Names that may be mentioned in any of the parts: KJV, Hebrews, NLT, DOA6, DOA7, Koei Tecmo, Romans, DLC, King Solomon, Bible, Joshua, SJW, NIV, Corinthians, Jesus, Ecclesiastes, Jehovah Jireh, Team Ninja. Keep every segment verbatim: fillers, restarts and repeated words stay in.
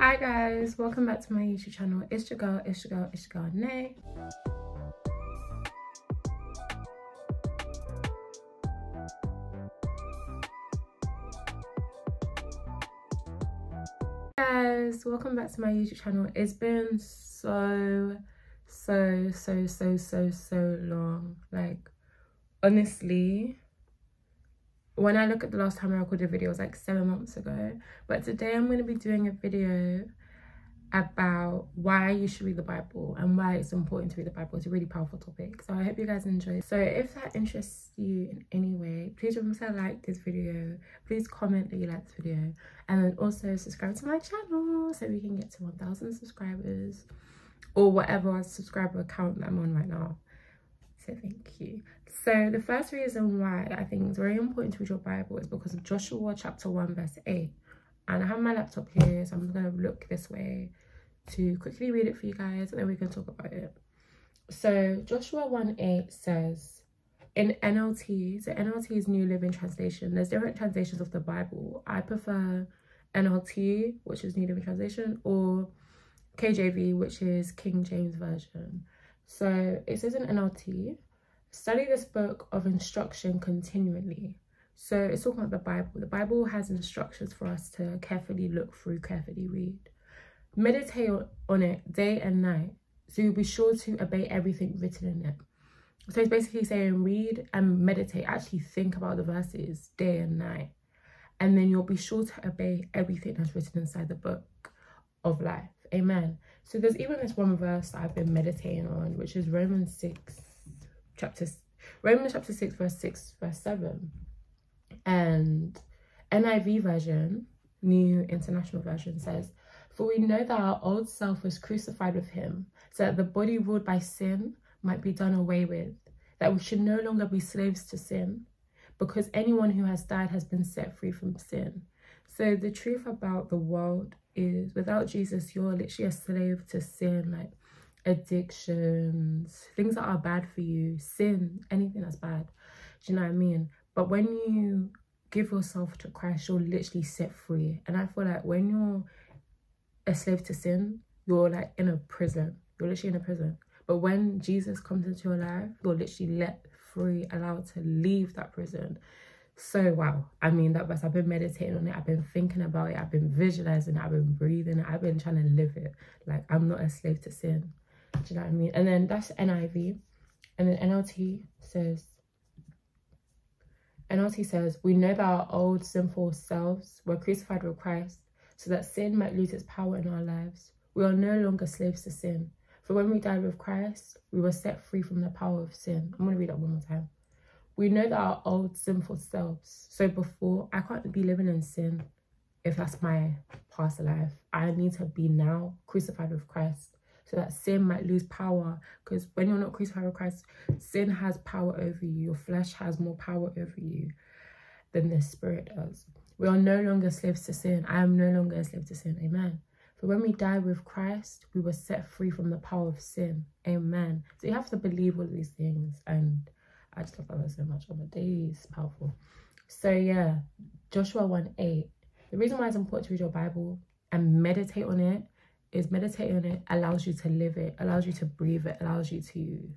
Hi guys, welcome back to my YouTube channel. It's your girl, it's your girl, it's your girl, Nay. Hey guys, welcome back to my YouTube channel. It's been so, so, so, so, so, so long. Like, honestly, when I look at the last time I recorded a video, it was like seven months ago. But today I'm going to be doing a video about why you should read the Bible and why it's important to read the Bible. It's a really powerful topic, so I hope you guys enjoy. So if that interests you in any way, please remember to like this video, please comment that you like this video, and then also subscribe to my channel so we can get to one thousand subscribers or whatever subscriber count that I'm on right now. So thank you. So the first reason why I think it's very important to read your Bible is because of Joshua chapter one verse eight. And I have my laptop here, so I'm going to look this way to quickly read it for you guys, and then we can talk about it. So Joshua one eight says, in N L T, so N L T is New Living Translation. There's different translations of the Bible. I prefer N L T, which is New Living Translation, or K J V, which is King James Version. So it says in N L T, study this book of instruction continually. So it's talking about the Bible. The Bible has instructions for us to carefully look through, carefully read. Meditate on it day and night, so you'll be sure to obey everything written in it. So it's basically saying read and meditate. Actually think about the verses day and night. And then you'll be sure to obey everything that's written inside the book of life. Amen. So there's even this one verse that I've been meditating on, which is Romans six, chapter Romans chapter six, verse six, verse seven, and N I V version, New International Version, says, "For we know that our old self was crucified with him, so that the body ruled by sin might be done away with, that we should no longer be slaves to sin, because anyone who has died has been set free from sin." So the truth about the world is without Jesus, you're literally a slave to sin, like addictions, things that are bad for you, sin, anything that's bad. Do you know what I mean? But when you give yourself to Christ, you're literally set free. And I feel like when you're a slave to sin, you're like in a prison. You're literally in a prison. But when Jesus comes into your life, you're literally let free, allowed to leave that prison. So wow, I mean, that verse, I've been meditating on it, I've been thinking about it, I've been visualizing it, I've been breathing it, I've been trying to live it. Like, I'm not a slave to sin. Do you know what I mean? And then that's N I V. And then N L T says, N L T says, we know that our old sinful selves were crucified with Christ so that sin might lose its power in our lives. We are no longer slaves to sin. For when we died with Christ, we were set free from the power of sin. I'm going to read that one more time. We know that our old sinful selves. So before, I can't be living in sin if that's my past life. I need to be now crucified with Christ so that sin might lose power. Because when you're not crucified with Christ, sin has power over you. Your flesh has more power over you than the spirit does. We are no longer slaves to sin. I am no longer a slave to sin. Amen. For when we die with Christ, we were set free from the power of sin. Amen. So you have to believe all these things, and I just love that so much. Oh my days, powerful. So yeah, Joshua one eight. The reason why it's important to read your Bible and meditate on it is meditate on it allows you to live it, allows you to breathe it, allows you to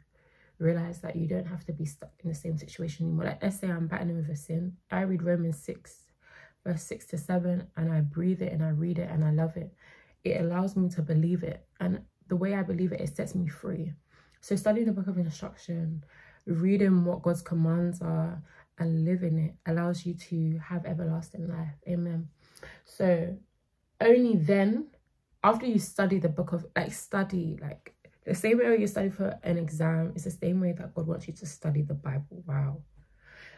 realize that you don't have to be stuck in the same situation anymore. Like, let's say I'm battling with a sin. I read Romans six, verse six to seven, and I breathe it and I read it and I love it. It allows me to believe it. And the way I believe it, it sets me free. So studying the book of instruction, reading what God's commands are and living it allows you to have everlasting life. Amen. So only then, after you study the book of, like, study, like the same way you study for an exam, it's the same way that God wants you to study the Bible. Wow.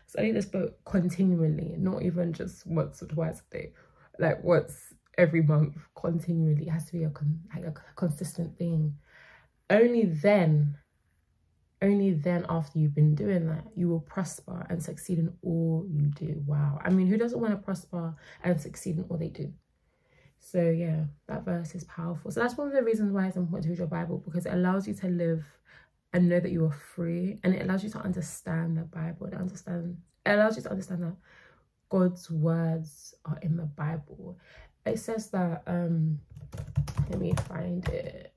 Study this book continually, not even just once or twice a day, like once every month, continually. It has to be a, con like a consistent thing. Only then Only then after you've been doing that, you will prosper and succeed in all you do. Wow. I mean, who doesn't want to prosper and succeed in all they do? So yeah, that verse is powerful. So that's one of the reasons why it's important to read your Bible, because it allows you to live and know that you are free, and it allows you to understand the Bible. It, understand, it allows you to understand that God's words are in the Bible. It says that um, find it.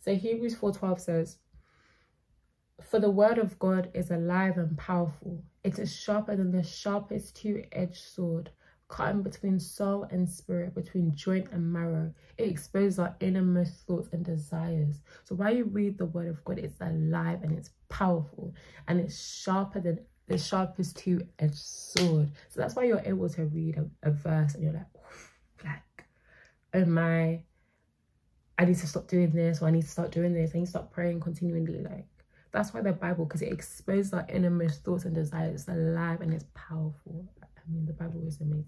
So Hebrews four twelve says, "For the word of God is alive and powerful. It is sharper than the sharpest two-edged sword, cutting between soul and spirit, between joint and marrow. It exposes our innermost thoughts and desires." So while you read the word of God, it's alive and it's powerful, and it's sharper than the sharpest two-edged sword. So that's why you're able to read a, a verse and you're like, like, oh my, I need to stop doing this, or I need to start doing this, I need to start praying continually. Like, that's why the Bible, because it exposes our innermost thoughts and desires. It's alive and it's powerful. I mean, the Bible is amazing.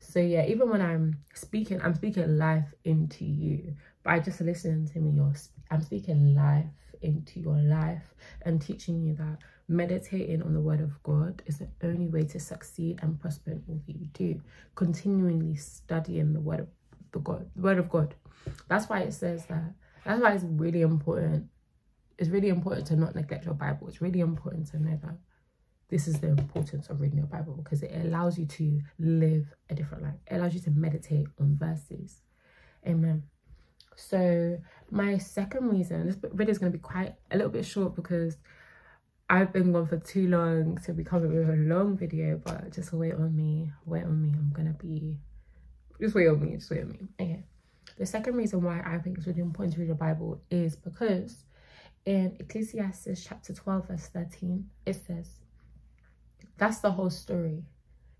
So yeah, even when I'm speaking, I'm speaking life into you. By just listening to me, you're, I'm speaking life into your life and teaching you that meditating on the word of God is the only way to succeed and prosper in all that you do. Continually studying the word of the God, the word of God. That's why it says that. That's why it's really important. It's really important to not neglect your Bible. It's really important to know that. This is the importance of reading your Bible, because it allows you to live a different life. It allows you to meditate on verses. Amen. So my second reason, this video is going to be quite a little bit short because I've been gone for too long to be coming with a long video, but just wait on me, wait on me. I'm going to be, just wait on me, just wait on me. Okay. The second reason why I think it's really important to read the Bible is because in Ecclesiastes chapter twelve, verse thirteen, it says, "That's the whole story.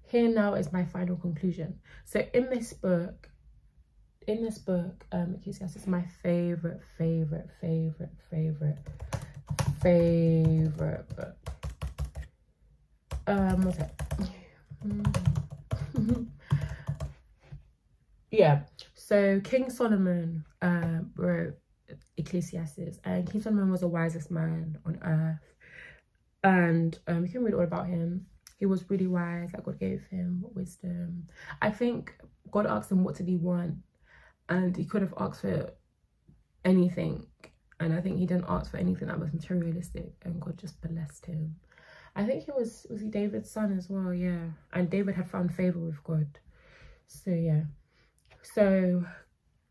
Here now is my final conclusion." So in this book, in this book, um, Ecclesiastes is my favorite, favorite, favorite, favorite, favorite book. Um, what's that? Yeah. So King Solomon uh, wrote Ecclesiastes, and King Solomon was the wisest man on earth. And um, you can read all about him. He was really wise, like God gave him wisdom. I think God asked him what did he want, and he could have asked for anything. And I think he didn't ask for anything that was materialistic, and God just blessed him. I think he was, was he David's son as well, yeah. And David had found favor with God. So yeah. So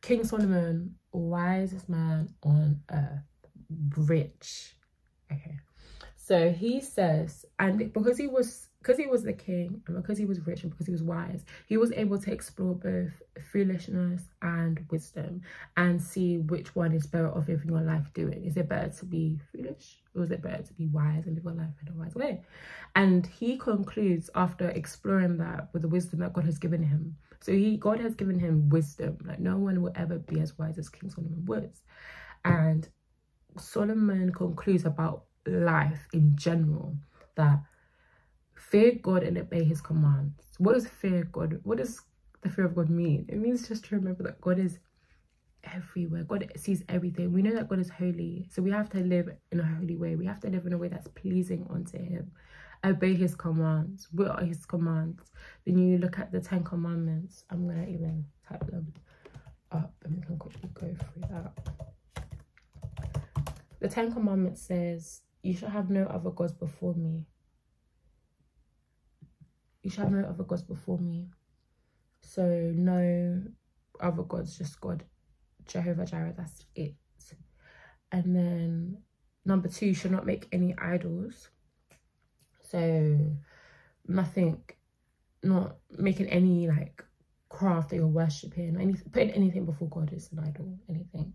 King Solomon, wisest man on earth, rich, okay. So he says, and because he was, because he was the king, and because he was rich, and because he was wise, he was able to explore both foolishness and wisdom, and see which one is better off living your life doing. Is it better to be foolish, or is it better to be wise and live your life in a wise way? And he concludes after exploring that with the wisdom that God has given him. So he, God has given him wisdom. Like, no one will ever be as wise as King Solomon was. And Solomon concludes about life in general that fear God and obey his commands. What does fear God, what does the fear of God mean? It means just to remember that God is everywhere. God sees everything. We know that God is holy, so we have to live in a holy way. We have to live in a way that's pleasing unto him. Obey his commands. What are his commands? Then you look at the Ten Commandments. I'm gonna even type them up and we can quickly go through that. The Ten Commandments says, "You shall have no other gods before me." You shall have no other gods before me. So no other gods, just God, Jehovah Jireh, that's it. And then number two, you shall not make any idols. So nothing, not making any like craft that you're worshipping, or anything, putting anything before God is an idol, anything.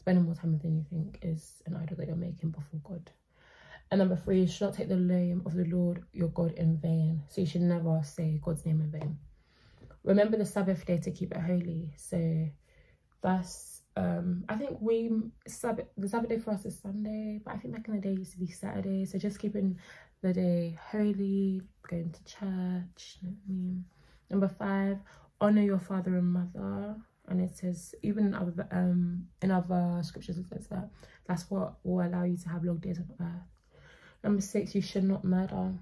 Spending more time with than you think is an idol that you're making before God. And number three, you should not take the name of the Lord your God in vain. So you should never say God's name in vain. Remember the Sabbath day to keep it holy. So that's, um, I think we, Sabbath, the Sabbath day for us is Sunday, but I think back in the day it used to be Saturday. So just keeping the day holy, going to church. You know what I mean? Number five, honor your father and mother. And it says, even in other, um, in other scriptures, it says that that's what will allow you to have long days on earth. Number six, you should not murder.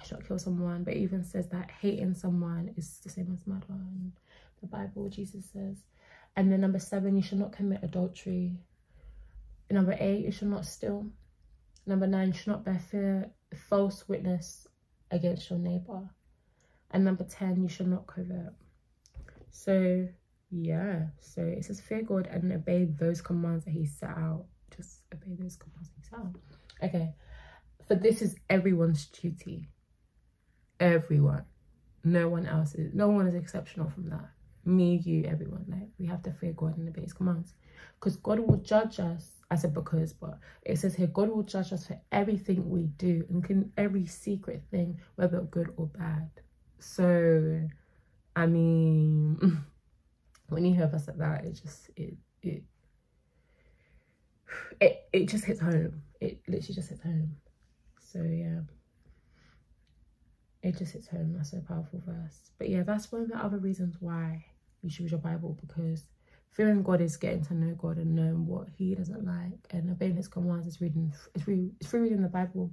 You should not kill someone. But it even says that hating someone is the same as murder in the Bible, Jesus says. And then number seven, you should not commit adultery. Number eight, you should not steal. Number nine, you should not bear fear, false witness against your neighbour. And number ten, you should not covet. So Yeah, so it says fear God and obey those commands that he set out. Just obey those commands that he set out. Okay, for this is everyone's duty. Everyone. No one else is, no one is exceptional from that. Me, you, everyone. Like, we have to fear God and obey his commands. Because God will judge us. I said because, but it says here, God will judge us for everything we do and can every secret thing, whether good or bad. So, I mean, when you hear us like that, it just, it, it, it, it just hits home. It literally just hits home. So, yeah. It just hits home. That's a powerful verse. But yeah, that's one of the other reasons why you should read your Bible, because fearing God is getting to know God and knowing what he doesn't like, and obeying his commands is reading, it's re it's free reading the Bible.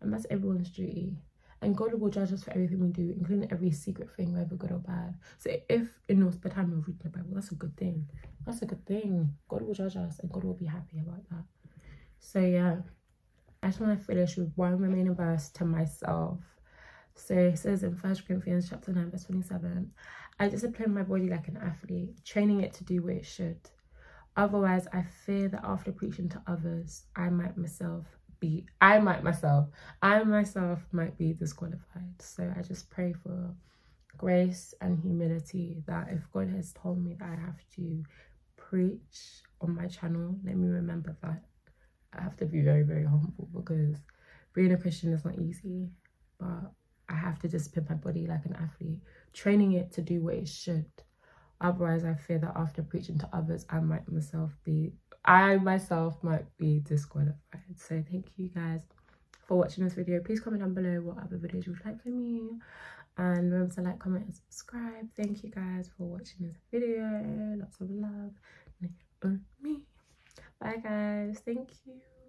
And that's everyone's duty. And God will judge us for everything we do, including every secret thing, whether good or bad. So if in your spare time you're reading the Bible, that's a good thing. That's a good thing. God will judge us and God will be happy about that. So yeah, I just want to finish with one remaining verse to myself. So it says in First Corinthians chapter nine, verse twenty-seven, I discipline my body like an athlete, training it to do what it should. Otherwise, I fear that after preaching to others, I might myself be, I might myself, I myself might be disqualified. So I just pray for grace and humility that if God has told me that I have to preach on my channel, let me remember that I have to be very, very humble, because being a Christian is not easy, but I have to discipline my body like an athlete, training it to do what it should. Otherwise, I fear that after preaching to others, I might myself be, I myself might be disqualified. So thank you guys for watching this video. Please comment down below what other videos you would like from me. And remember to like, comment, and subscribe. Thank you guys for watching this video. Lots of love on me. Bye guys. Thank you.